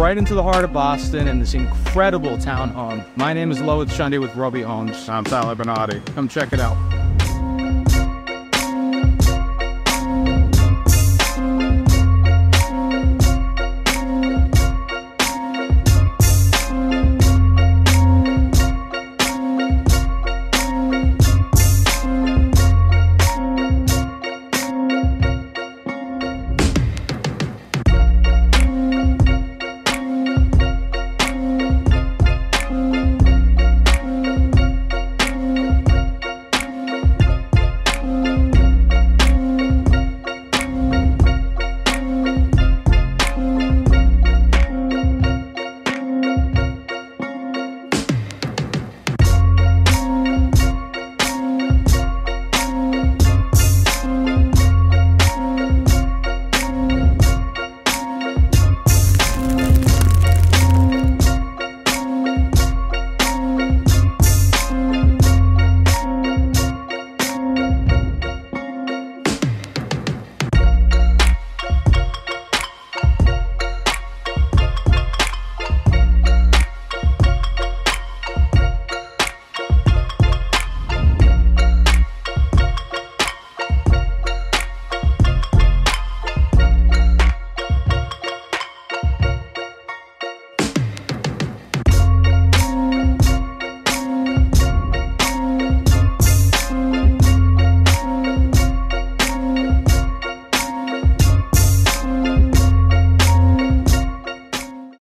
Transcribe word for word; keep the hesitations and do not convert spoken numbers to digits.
right into the heart of Boston in this incredible townhome. My name is Lohith Chundi with Rovi Homes. I'm Tyler Bernardi. Come check it out.